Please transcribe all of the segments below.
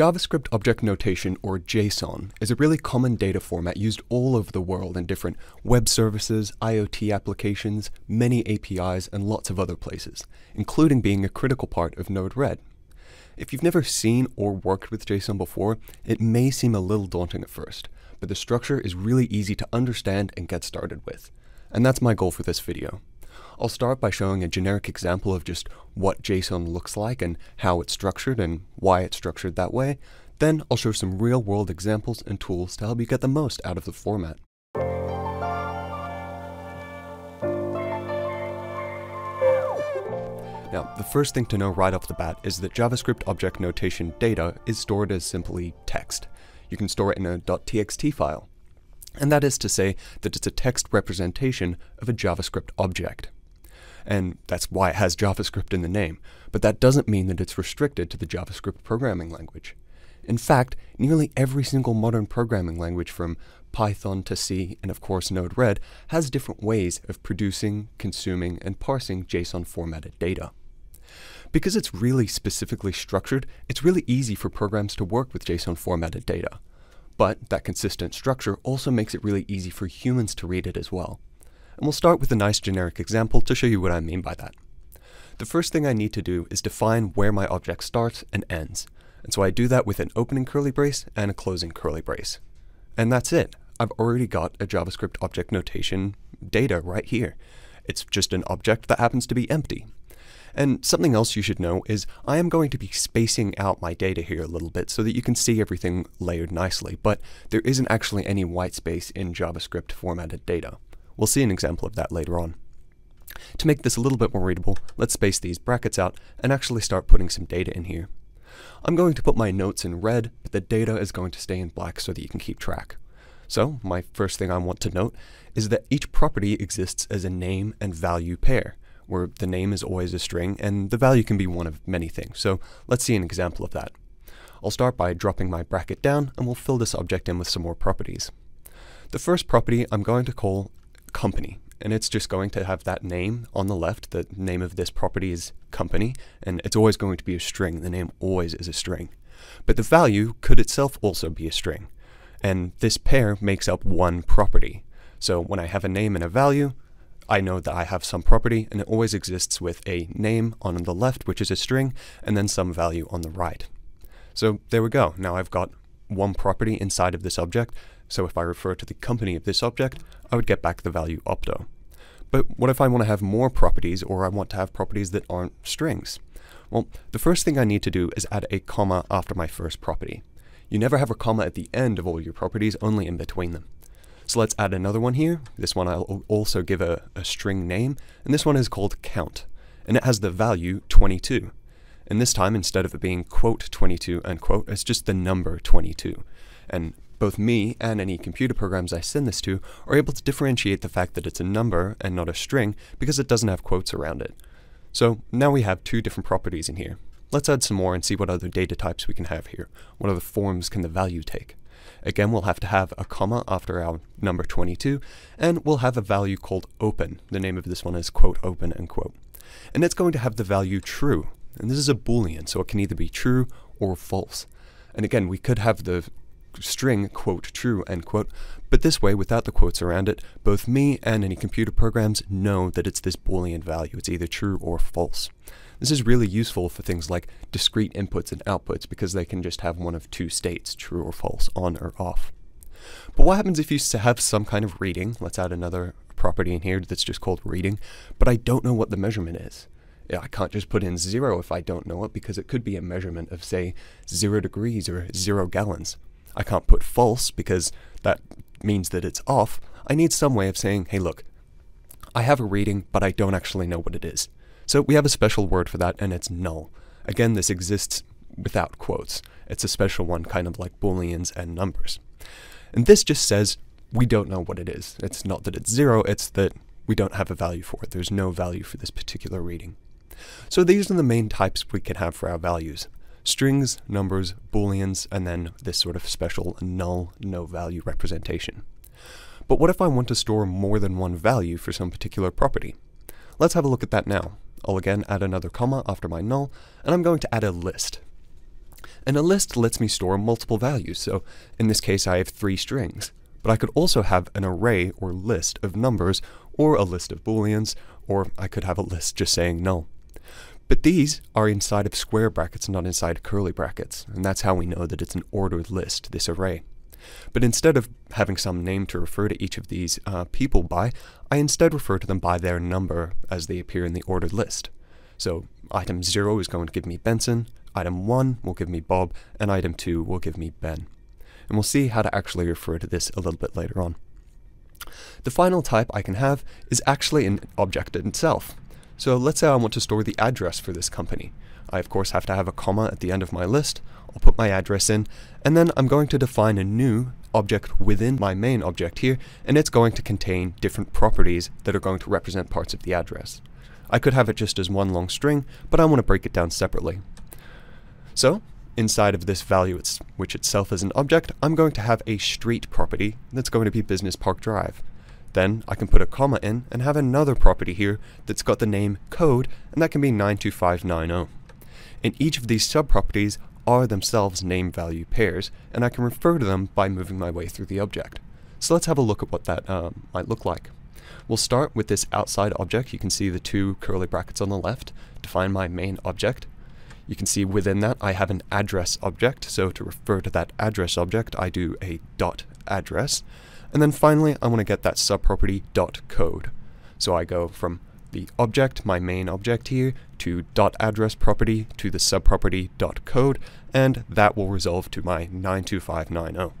JavaScript Object Notation, or JSON, is a really common data format used all over the world in different web services, IoT applications, many APIs, and lots of other places, including being a critical part of Node-RED. If you've never seen or worked with JSON before, it may seem a little daunting at first, but the structure is really easy to understand and get started with. And that's my goal for this video. I'll start by showing a generic example of just what JSON looks like and how it's structured and why it's structured that way. Then I'll show some real-world examples and tools to help you get the most out of the format. Now, the first thing to know right off the bat is that JavaScript Object Notation data is stored as simply text. You can store it in a .txt file. And that is to say that it's a text representation of a JavaScript object. And that's why it has JavaScript in the name, but that doesn't mean that it's restricted to the JavaScript programming language. In fact, nearly every single modern programming language from Python to C and of course Node-RED has different ways of producing, consuming, and parsing JSON formatted data. Because it's really specifically structured, it's really easy for programs to work with JSON formatted data. But that consistent structure also makes it really easy for humans to read it as well. And we'll start with a nice generic example to show you what I mean by that. The first thing I need to do is define where my object starts and ends. And so I do that with an opening curly brace and a closing curly brace. And that's it. I've already got a JavaScript object notation data right here. It's just an object that happens to be empty. And something else you should know is I am going to be spacing out my data here a little bit so that you can see everything layered nicely, but there isn't actually any white space in JavaScript formatted data. We'll see an example of that later on. To make this a little bit more readable, let's space these brackets out and actually start putting some data in here. I'm going to put my notes in red, but the data is going to stay in black so that you can keep track. So my first thing I want to note is that each property exists as a name and value pair, where the name is always a string, and the value can be one of many things. So let's see an example of that. I'll start by dropping my bracket down, and we'll fill this object in with some more properties. The first property I'm going to call company, and it's just going to have that name on the left. The name of this property is company, and it's always going to be a string. The name always is a string. But the value could itself also be a string, and this pair makes up one property. So when I have a name and a value, I know that I have some property, and it always exists with a name on the left, which is a string, and then some value on the right. So there we go. Now I've got one property inside of this object, so if I refer to the company of this object, I would get back the value Opto. But what if I want to have more properties, or I want to have properties that aren't strings? Well, the first thing I need to do is add a comma after my first property. You never have a comma at the end of all your properties, only in between them. So let's add another one here. This one I'll also give a string name, and this one is called count, and it has the value 22. And this time, instead of it being quote 22 unquote, it's just the number 22. And both me and any computer programs I send this to are able to differentiate the fact that it's a number and not a string because it doesn't have quotes around it. So now we have two different properties in here. Let's add some more and see what other data types we can have here. What other forms can the value take? Again, we'll have to have a comma after our number 22, and we'll have a value called open. The name of this one is quote open unquote. And it's going to have the value true. And this is a Boolean, so it can either be true or false. And again, we could have the string quote true end quote, but this way, without the quotes around it, both me and any computer programs know that it's this Boolean value. It's either true or false. This is really useful for things like discrete inputs and outputs because they can just have one of two states, true or false, on or off. But what happens if you have some kind of reading? Let's add another property in here that's just called reading, but I don't know what the measurement is. I can't just put in 0 if I don't know it because it could be a measurement of, say, 0 degrees or 0 gallons. I can't put false because that means that it's off. I need some way of saying, hey look, I have a reading, but I don't actually know what it is. So we have a special word for that, and it's null. Again, this exists without quotes. It's a special one, kind of like Booleans and numbers. And this just says we don't know what it is. It's not that it's 0, it's that we don't have a value for it. There's no value for this particular reading. So these are the main types we can have for our values. Strings, numbers, Booleans, and then this sort of special null, no value representation. But what if I want to store more than one value for some particular property? Let's have a look at that now. I'll again add another comma after my null, and I'm going to add a list. And a list lets me store multiple values, so in this case I have 3 strings. But I could also have an array or list of numbers, or a list of booleans, or I could have a list just saying null. But these are inside of square brackets, not inside curly brackets, and that's how we know that it's an ordered list, this array. But instead of having some name to refer to each of these people by, I instead refer to them by their number as they appear in the ordered list. So item 0 is going to give me Benson, item 1 will give me Bob, and item 2 will give me Ben. And we'll see how to actually refer to this a little bit later on. The final type I can have is actually an object itself. So let's say I want to store the address for this company. I of course have to have a comma at the end of my list. I'll put my address in, and then I'm going to define a new object within my main object here, and it's going to contain different properties that are going to represent parts of the address. I could have it just as one long string, but I want to break it down separately. So inside of this value, which itself is an object, I'm going to have a street property that's going to be Business Park Drive. Then I can put a comma in and have another property here that's got the name code, and that can be 92590. And each of these sub-properties are themselves name-value pairs, and I can refer to them by moving my way through the object. So let's have a look at what that might look like. We'll start with this outside object. You can see the 2 curly brackets on the left define my main object. You can see within that I have an address object, so to refer to that address object I do a dot address. And then finally I want to get that sub-property dot code. So I go from the object, my main object here, to dot address property, to the sub-property dot code, and that will resolve to my 92590.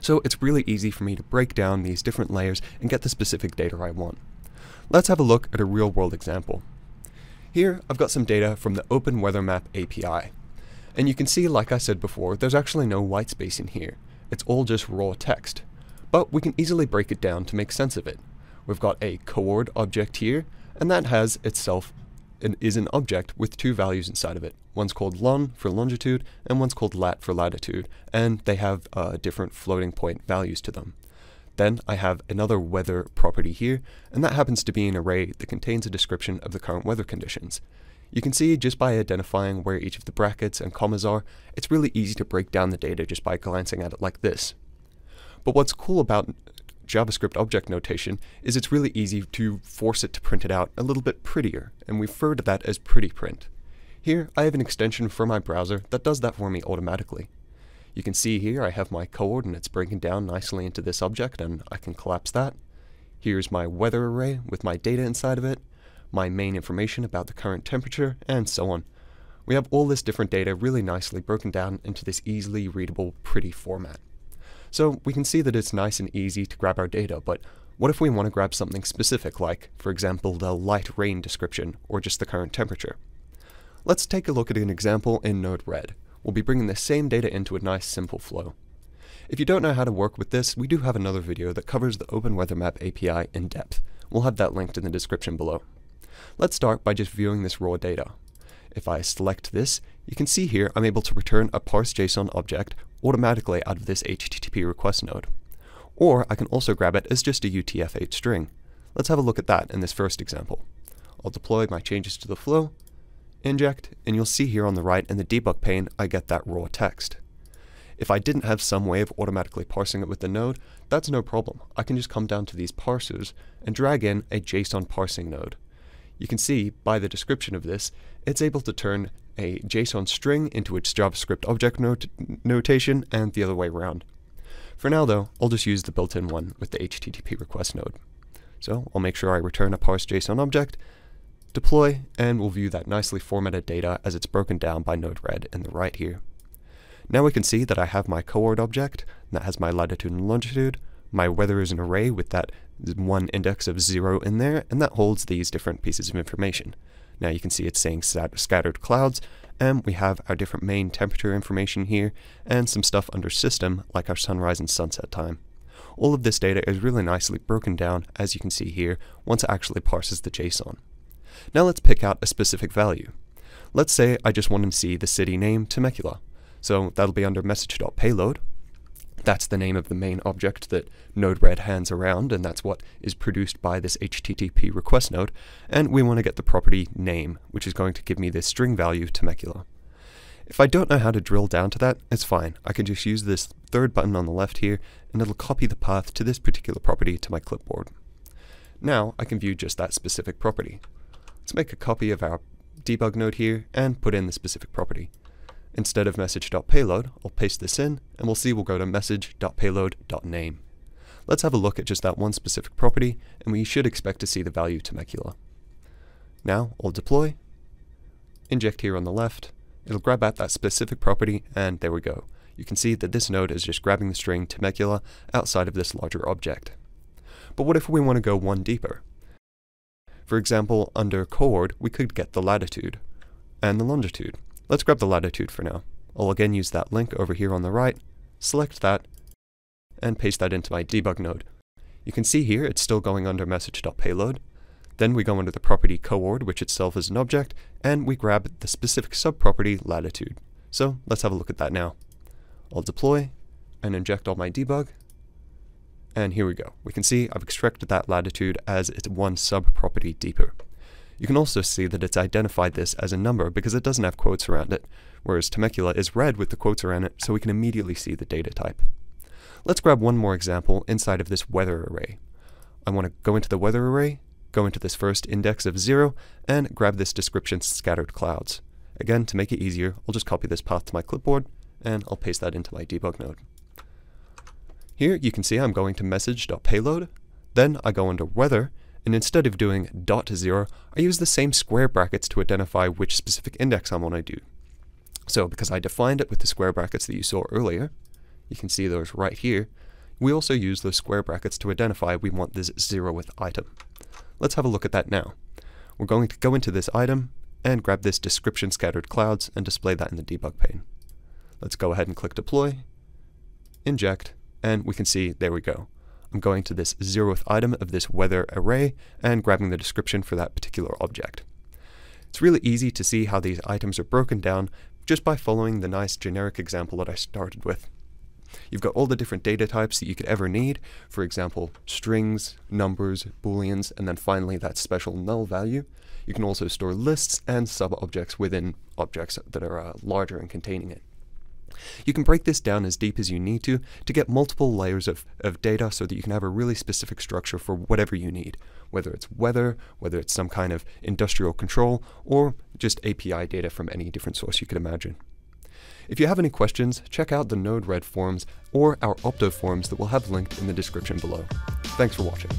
So it's really easy for me to break down these different layers and get the specific data I want. Let's have a look at a real-world example. Here I've got some data from the OpenWeatherMap API. And you can see, like I said before, there's actually no white space in here. It's all just raw text. But we can easily break it down to make sense of it. We've got a coord object here, and that has itself is an object with 2 values inside of it. One's called lon for longitude, and one's called lat for latitude, and they have different floating point values to them. Then I have another weather property here, and that happens to be an array that contains a description of the current weather conditions. You can see just by identifying where each of the brackets and commas are, it's really easy to break down the data just by glancing at it like this. But what's cool about JavaScript object notation is it's really easy to force it to print it out a little bit prettier, and we refer to that as pretty print. Here I have an extension for my browser that does that for me automatically. You can see here I have my coordinates broken down nicely into this object, and I can collapse that. Here's my weather array with my data inside of it, my main information about the current temperature, and so on. We have all this different data really nicely broken down into this easily readable pretty format. So we can see that it's nice and easy to grab our data, but what if we want to grab something specific like, for example, the light rain description or just the current temperature? Let's take a look at an example in Node-RED. We'll be bringing the same data into a nice simple flow. If you don't know how to work with this, we do have another video that covers the OpenWeatherMap API in depth. We'll have that linked in the description below. Let's start by just viewing this raw data. If I select this, you can see here I'm able to return a parse.json object automatically out of this HTTP request node. Or I can also grab it as just a UTF-8 string. Let's have a look at that in this first example. I'll deploy my changes to the flow, inject, and you'll see here on the right in the debug pane I get that raw text. If I didn't have some way of automatically parsing it with the node, that's no problem. I can just come down to these parsers and drag in a JSON parsing node. You can see by the description of this, it's able to turn a JSON string into its JavaScript object notation and the other way around. For now though, I'll just use the built-in one with the HTTP request node. So I'll make sure I return a parse.json object, deploy, and we'll view that nicely formatted data as it's broken down by Node-RED in the right here. Now we can see that I have my coord object that has my latitude and longitude. My weather is an array with that one index of 0 in there, and that holds these different pieces of information. Now you can see it's saying scattered clouds, and we have our different main temperature information here, and some stuff under system like our sunrise and sunset time. All of this data is really nicely broken down, as you can see here, once it actually parses the JSON. Now let's pick out a specific value. Let's say I just want to see the city name Temecula. So that'll be under message.payload. That's the name of the main object that Node-RED hands around, and that's what is produced by this HTTP request node, and we want to get the property name, which is going to give me this string value Temecula. If I don't know how to drill down to that, it's fine. I can just use this third button on the left here, and it'll copy the path to this particular property to my clipboard. Now I can view just that specific property. Let's make a copy of our debug node here and put in the specific property. Instead of message.payload, I'll paste this in, and we'll see we'll go to message.payload.name. Let's have a look at just that one specific property, and we should expect to see the value Temecula. Now I'll deploy, inject here on the left, it'll grab at that specific property, and there we go. You can see that this node is just grabbing the string Temecula outside of this larger object. But what if we want to go one deeper? For example, under chord, we could get the latitude and the longitude. Let's grab the latitude for now. I'll again use that link over here on the right, select that, and paste that into my debug node. You can see here it's still going under message.payload. Then we go under the property chord, which itself is an object, and we grab the specific sub-property latitude. So let's have a look at that now. I'll deploy and inject all my debug, and here we go. We can see I've extracted that latitude as it's one sub-property deeper. You can also see that it's identified this as a number because it doesn't have quotes around it, whereas Temecula is red with the quotes around it, so we can immediately see the data type. Let's grab one more example inside of this weather array. I want to go into the weather array, go into this first index of 0, and grab this description scattered clouds. Again, to make it easier, I'll just copy this path to my clipboard, and I'll paste that into my debug node. Here you can see I'm going to message.payload, then I go under weather, and instead of doing .0, I use the same square brackets to identify which specific index I want to do. So because I defined it with the square brackets that you saw earlier, you can see those right here, we also use those square brackets to identify we want this 0th item. Let's have a look at that now. We're going to go into this item and grab this description scattered clouds and display that in the debug pane. Let's go ahead and click deploy, inject, and we can see, there we go. I'm going to this 0th item of this weather array and grabbing the description for that particular object. It's really easy to see how these items are broken down just by following the nice generic example that I started with. You've got all the different data types that you could ever need, for example, strings, numbers, booleans, and then finally that special null value. You can also store lists and sub-objects within objects that are larger and containing it. You can break this down as deep as you need to get multiple layers of data so that you can have a really specific structure for whatever you need, whether it's weather, whether it's some kind of industrial control, or just API data from any different source you could imagine. If you have any questions, check out the Node-RED forums or our Opto forums that we'll have linked in the description below. Thanks for watching.